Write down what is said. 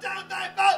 down thy mouth.